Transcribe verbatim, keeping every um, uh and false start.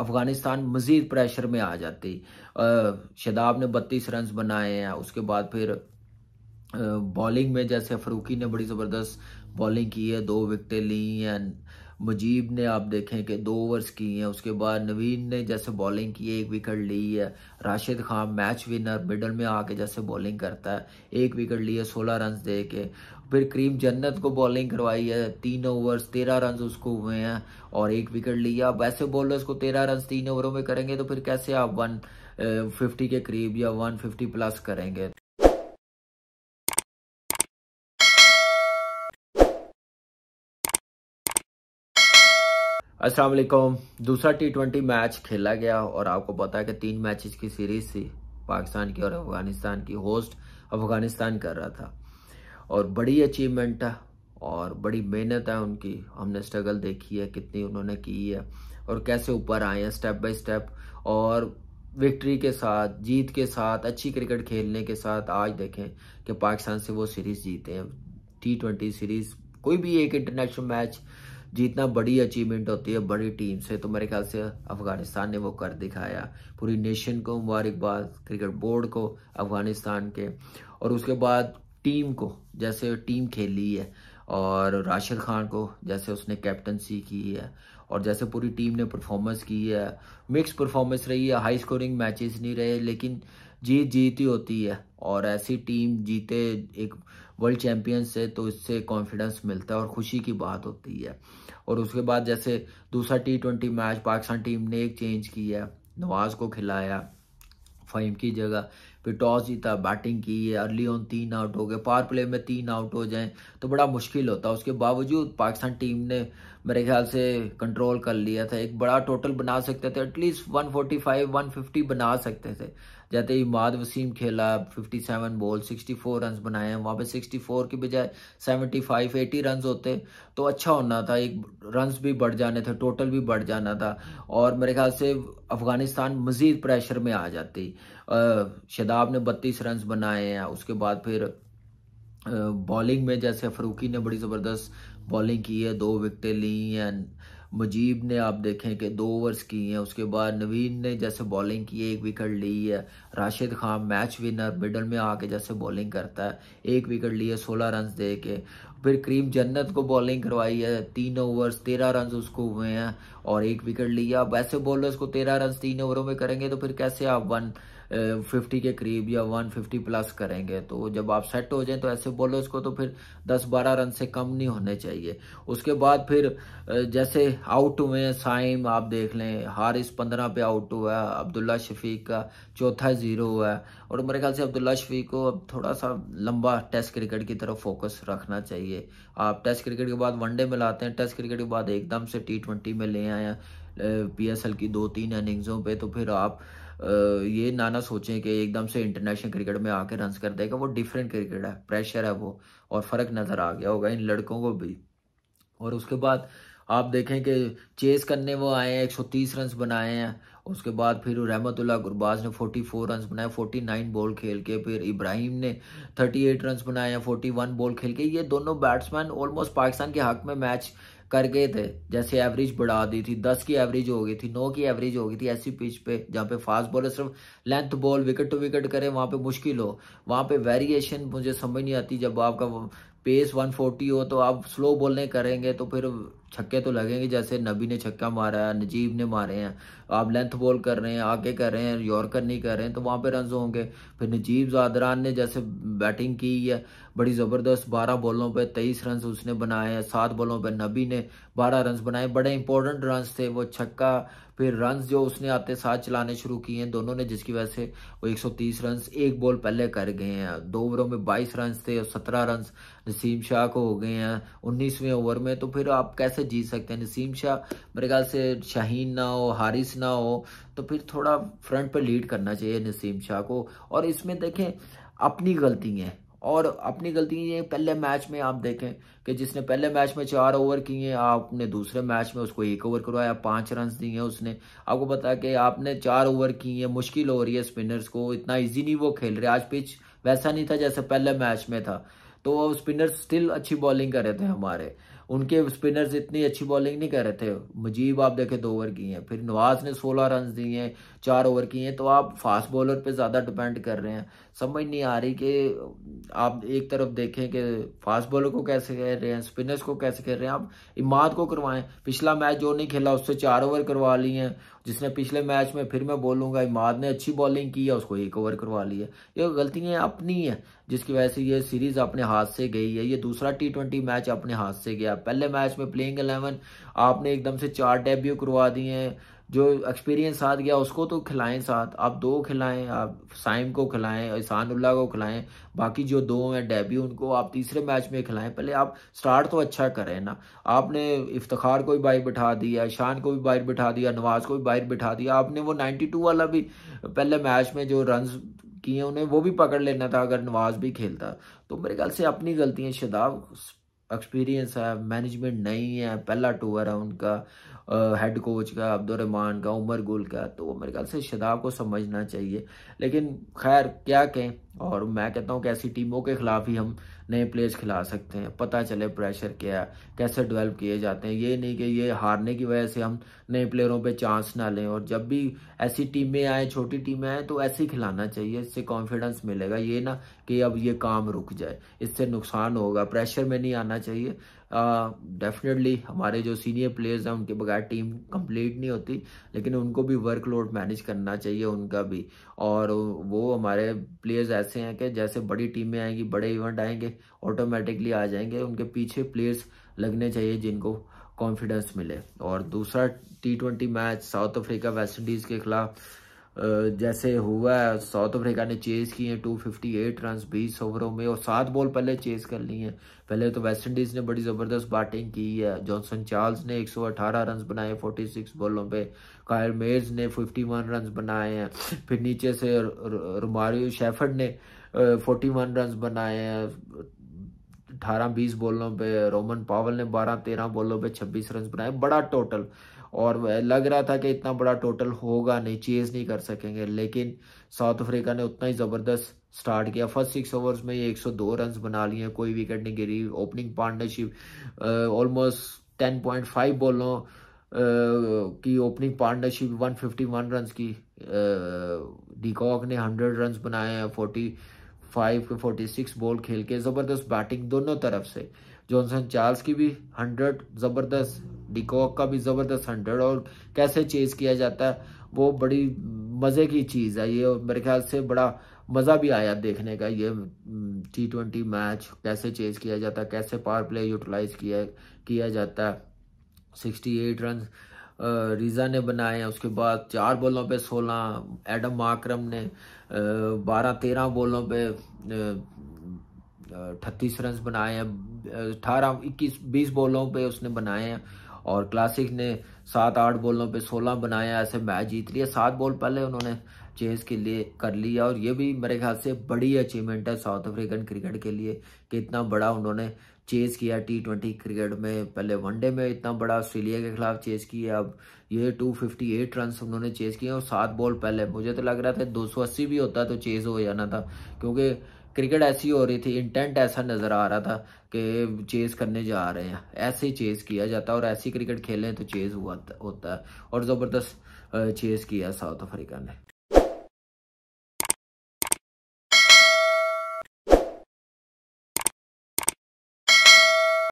अफ़गानिस्तान मज़ीद प्रेशर में आ जाती। शदाब ने बत्तीस रन बनाए हैं। उसके बाद फिर बॉलिंग में जैसे फ़ारूकी ने बड़ी ज़बरदस्त बॉलिंग की है, दो विकटें ली हैं। मुजीब ने आप देखें कि दो ओवर्स किए हैं। उसके बाद नवीन ने जैसे बॉलिंग की है, एक विकेट ली है। Rashid Khan match winner middle में आके जैसे बॉलिंग करता है, एक विकेट ली है सोलह रन दे के। फिर करीम जन्नत को बॉलिंग करवाई है, तीन ओवर्स तेरह रन उसको हुए हैं और एक विकेट लिया। अब ऐसे बॉलर्स को तेरह रन तीन ओवरों में करेंगे तो फिर कैसे आप वन फिफ्टी के करीब या वन फिफ्टी प्लस करेंगे। अस्सलाम वालेकुम। दूसरा टी ट्वेंटी मैच खेला गया और आपको पता है कि तीन मैचेस की सीरीज थी पाकिस्तान की और अफ़गानिस्तान की। होस्ट अफ़गानिस्तान कर रहा था और बड़ी अचीवमेंट है और बड़ी मेहनत है उनकी। हमने स्ट्रगल देखी है कितनी उन्होंने की है और कैसे ऊपर आए हैं स्टेप बाय स्टेप और विक्ट्री के साथ, जीत के साथ, अच्छी क्रिकेट खेलने के साथ। आज देखें कि पाकिस्तान से वो सीरीज़ जीते हैं। टी ट्वेंटी सीरीज़ कोई भी एक इंटरनेशनल मैच जीतना बड़ी अचीवमेंट होती है बड़ी टीम से, तो मेरे ख्याल से अफ़गानिस्तान ने वो कर दिखाया। पूरी नेशन को मुबारकबाद, क्रिकेट बोर्ड को, अफ़गानिस्तान के, और उसके बाद टीम को जैसे टीम खेली है और राशिद खान को जैसे उसने कैप्टनसी की है और जैसे पूरी टीम ने परफॉर्मेंस की है। मिक्स परफॉर्मेंस रही है, हाई स्कोरिंग मैचेस नहीं रहे, लेकिन जीत जीत ही होती है और ऐसी टीम जीते एक वर्ल्ड चैम्पियन से तो इससे कॉन्फिडेंस मिलता है और खुशी की बात होती है। और उसके बाद जैसे दूसरा T twenty match Pakistan team ने एक चेंज किया, नवाज़ को खिलाया फ़हीम की जगह, फिर टॉस जीता, बैटिंग की है, अर्ली ऑन तीन आउट हो गए। पावर प्ले में तीन आउट हो जाएं तो बड़ा मुश्किल होता है। उसके बावजूद पाकिस्तान टीम ने मेरे ख्याल से कंट्रोल कर लिया था। एक बड़ा टोटल बना सकते थे, at least one forty five one fifty बना सकते थे। जैसे इमाद वसीम खेला सत्तावन बॉल चौंसठ रन बनाए हैं, वहाँ पे चौंसठ के बजाय पचहत्तर अस्सी रन होते तो अच्छा होना था। एक रन भी बढ़ जाने थे, टोटल भी बढ़ जाना था और मेरे ख्याल से अफ़गानिस्तान मज़ीद प्रेशर में आ जाती। शदाब ने बत्तीस रन बनाए हैं। उसके बाद फिर बॉलिंग में जैसे फ़ारूकी ने बड़ी ज़बरदस्त बॉलिंग की है, दो विकटें ली हैं। मुजीब ने आप देखें कि दो ओवर्स किए हैं। उसके बाद नवीन ने जैसे बॉलिंग की है, एक विकेट ली है। Rashid Khan match winner middle में आके जैसे बॉलिंग करता है, एक विकेट ली है सोलह रन दे के। फिर करीम जन्नत को बॉलिंग करवाई है, तीन ओवर्स तेरह रन उसको हुए हैं और एक विकेट लिया। अब ऐसे बॉलर्स को तेरह रन तीन ओवरों में करेंगे तो फिर कैसे आप वन फिफ्टी के करीब या वन फिफ्टी प्लस करेंगे। तो जब आप सेट हो जाएं तो ऐसे बॉलर्स को तो फिर दस बारह रन से कम नहीं होने चाहिए। उसके बाद फिर जैसे आउट हुए हैं साइम, आप देख लें हारिस पंद्रह पे आउट हुआ है, अब्दुल्ला शफीक का चौथा ज़ीरो हुआ है। और मेरे ख्याल से अब्दुल्ला शफीक को अब थोड़ा सा लंबा टेस्ट क्रिकेट की तरफ फोकस रखना चाहिए। आप टेस्ट क्रिकेट के बाद वनडे में लाते हैं, टेस्ट क्रिकेट के बाद एकदम से टी ट्वेंटी में ले आए पीएसएल की दो तीन इनिंग्सों पे, तो फिर आप ये नाना सोचें कि एकदम से इंटरनेशनल क्रिकेट में आके रन कर देगा। वो डिफरेंट क्रिकेट है, प्रेशर है वो, और फ़र्क नज़र आ गया होगा इन लड़कों को भी। और उसके बाद आप देखें कि चेस करने वो आए हैं, एक सौ तीस रन बनाए हैं। उसके बाद फिर रहमतुल्लाह गुरबाज ने चौवालीस रन बनाए उनचास बॉल खेल के। फिर इब्राहिम ने अड़तीस रन बनाए हैं इकतालीस बॉल खेल के। ये दोनों बैट्समैन ऑलमोस्ट पाकिस्तान के हक में मैच कर गए थे। जैसे एवरेज बढ़ा दी थी, दस की एवरेज हो गई थी, नौ की एवरेज हो गई थी। ऐसी पिच पे जहाँ पे फास्ट बॉलर सिर्फ length ball wicket to wicket करे वहाँ पे मुश्किल हो, वहाँ पे वेरिएशन मुझे समझ नहीं आती। जब आपका पेस एक सौ चालीस हो तो आप स्लो बॉलें करेंगे तो फिर छक्के तो लगेंगे। जैसे नबी ने छक्का मारा है, नजीब ने मारे हैं, आप लेंथ बॉल कर रहे हैं, आगे कर रहे हैं, यॉर्कर नहीं कर रहे हैं तो वहाँ पे रन होंगे। फिर नजीब जादरान ने जैसे बैटिंग की है बड़ी ज़बरदस्त, बारह बॉलों पे तेईस रन उसने बनाए हैं, सात बॉलों पे नबी ने बारह रन बनाए। बड़े इंपॉर्टेंट रन थे वो, छक्का, फिर रन जो उसने आते साथ चलाने शुरू किए हैं दोनों ने, जिसकी वजह से वो एक सौ तीस रन एक बॉल पहले कर गए हैं। दो ओवरों में बाईस रन थे और सत्रह रन नसीम शाह को हो गए हैं उन्नीसवें ओवर में। तो फिर आप कैसे जीत सकते हैं। नसीम शाह मेरे ख्याल से शाहीन ना हो, हारिस ना हो, तो फिर थोड़ा फ्रंट पर लीड करना चाहिए नसीम शाह को। और इसमें देखें अपनी गलतियाँ और अपनी गलतियाँ ये पहले मैच में आप देखें कि जिसने पहले मैच में चार ओवर किए आपने दूसरे मैच में उसको एक ओवर करवाया, पाँच रन दिए हैं उसने। आपको पता है कि आपने चार ओवर किए हैं, मुश्किल हो रही है स्पिनर्स को, इतना इजी नहीं वो खेल रहे। आज पिच वैसा नहीं था जैसे पहले मैच में था, तो स्पिनर्स स्टिल अच्छी बॉलिंग कर रहे थे हमारे। उनके स्पिनर्स इतनी अच्छी बॉलिंग नहीं कर रहे थे। मुजीब आप देखें दो ओवर किए हैं, फिर नवाज़ ने सोलह रन दिए हैं, चार ओवर किए हैं। तो आप फास्ट बॉलर पे ज़्यादा डिपेंड कर रहे हैं। समझ नहीं आ रही कि आप एक तरफ देखें कि फास्ट बॉलर को कैसे खेल रहे हैं, स्पिनर्स को कैसे खेल रहे हैं। आप इमाद को करवाएं, पिछला मैच जो नहीं खेला उससे चार ओवर करवा ली हैं, जिसने पिछले मैच में फिर मैं बोलूँगा इमाद ने अच्छी बॉलिंग की है उसको एक ओवर करवा ली है। ये गलतियाँ अपनी हैं जिसकी वजह से ये सीरीज़ अपने हाथ से गई है। ये दूसरा टी ट्वेंटी मैच अपने हाथ से गया। पहले मैच में प्लेइंग इलेवन आपने एकदम से चार डेब्यू करवा दिए हैं। जो एक्सपीरियंस साथ गया उसको तो खिलाएं, साथ आप दो खिलाएं, आप साइम को खिलाएं, इसानुल्लाह को खिलाएं, बाकी जो दो हैं डेब्यू उनको आप तीसरे मैच में खिलाएं। पहले आप स्टार्ट तो अच्छा करें ना। आपने इफ्तिखार को भी बाहर बिठा दिया, शान को भी बाहर बिठा दिया, नवाज़ को भी बाहर बिठा दिया। आपने वो नाइन्टी टू वाला भी पहले मैच में जो रन किए उन्हें वो भी पकड़ लेना था अगर नवाज़ भी खेलता। तो मेरे ख्याल से अपनी गलतियाँ, शदाब एक्सपीरियंस है, मैनेजमेंट नहीं है, पहला टूर है उनका, हेड कोच का, अब्दुलरहमान का, उमर गुल का। तो मेरे ख्याल से शदाब को समझना चाहिए। लेकिन खैर क्या कहें, और मैं कहता हूँ कि ऐसी टीमों के ख़िलाफ़ ही हम नए प्लेयर्स खिला सकते हैं। पता चले प्रेशर क्या है, कैसे डेवलप किए जाते हैं। ये नहीं कि ये हारने की वजह से हम नए प्लेयरों पे चांस ना लें। और जब भी ऐसी टीमें आएँ, छोटी टीमें आएँ, तो ऐसे ही खिलाना चाहिए। इससे कॉन्फिडेंस मिलेगा, ये ना कि अब ये काम रुक जाए, इससे नुकसान होगा। प्रेशर में नहीं आना चाहिए। डेफिनेटली uh, हमारे जो सीनियर प्लेयर्स हैं उनके बगैर टीम कंप्लीट नहीं होती, लेकिन उनको भी वर्कलोड मैनेज करना चाहिए उनका भी। और वो हमारे प्लेयर्स ऐसे हैं कि जैसे बड़ी टीमें आएंगी, बड़े इवेंट आएंगे, ऑटोमेटिकली आ जाएंगे। उनके पीछे प्लेयर्स लगने चाहिए जिनको कॉन्फिडेंस मिले। और दूसरा T twenty match South Africa West Indies के खिलाफ जैसे हुआ है, साउथ अफ्रीका ने चेज़ किए हैं दो सौ अट्ठावन रन बीस ओवरों में, और सात बॉल पहले चेज़ कर ली हैं। पहले तो वेस्ट इंडीज़ ने बड़ी ज़बरदस्त बैटिंग की है। जॉनसन चार्ल्स ने एक सौ अठारह रन बनाए छियालीस बॉलों पे, कायर मेयर्स ने इक्यावन रन बनाए हैं, फिर नीचे से रोमारियो शेफर्ड ने इकतालीस रन बनाए हैं अठारह बीस बॉलों पे, रोमन पावल ने बारह तेरह बॉलों पे छब्बीस रन बनाए। बड़ा टोटल, और लग रहा था कि इतना बड़ा टोटल होगा नहीं, चेज़ नहीं कर सकेंगे, लेकिन साउथ अफ्रीका ने उतना ही ज़बरदस्त स्टार्ट किया। फर्स्ट सिक्स ओवर्स में ये एक सौ दो रन बना लिए हैं, कोई विकेट नहीं गिरी। ओपनिंग पार्टनरशिप ऑलमोस्ट दस पॉइंट पाँच बॉलों uh, की ओपनिंग पार्टनरशिप एक सौ इक्यावन रन की। डीकॉक uh, ने सौ रन बनाए हैं पैंतालीस के छियालीस बॉल खेल के। ज़बरदस्त बैटिंग दोनों तरफ से, जॉनसन चार्ल्स की भी हंड्रेड ज़बरदस्त, डिकॉक का भी ज़बरदस्त हंड्रेड। और कैसे चेज़ किया जाता है वो बड़ी मज़े की चीज़ है ये, और मेरे ख्याल से बड़ा मज़ा भी आया देखने का। ये टी ट्वेंटी मैच कैसे चेज़ किया जाता है, कैसे पावर प्ले यूटिलाइज़ किया किया जाता है। सिक्सटी एट रन रीज़ा ने बनाए हैं, उसके बाद चार बॉलों पे सोलह, एडम मार्क्रम ने बारह तेरह बॉलों पे अट्ठतीस रन बनाए हैं, अठारह इक्कीस बीस बॉलों पे उसने बनाए हैं, और क्लासिक ने सात आठ बॉलों पे सोलह बनाए हैं। ऐसे मैच जीत लिया, सात बॉल पहले उन्होंने चेज़ के लिए कर लिया। और ये भी मेरे ख्याल से बड़ी अचीवमेंट है साउथ अफ्रीकन क्रिकेट के लिए कि इतना बड़ा उन्होंने चेज़ किया टी ट्वेंटी क्रिकेट में। पहले वनडे में इतना बड़ा ऑस्ट्रेलिया के खिलाफ चेज़ किया, अब ये दो सौ अट्ठावन रन उन्होंने चेज़ किए, और सात बॉल पहले। मुझे तो लग रहा था दो सौ अस्सी भी होता तो चेज़ हो जाना था, क्योंकि क्रिकेट ऐसी हो रही थी, इंटेंट ऐसा नज़र आ रहा था कि चेज़ करने जा रहे हैं। ऐसे ही चेज़ किया जाता है, और ऐसी क्रिकेट खेलें तो चेज़ हुआ होता है, और ज़बरदस्त चेज़ किया साउथ अफ्रीका ने।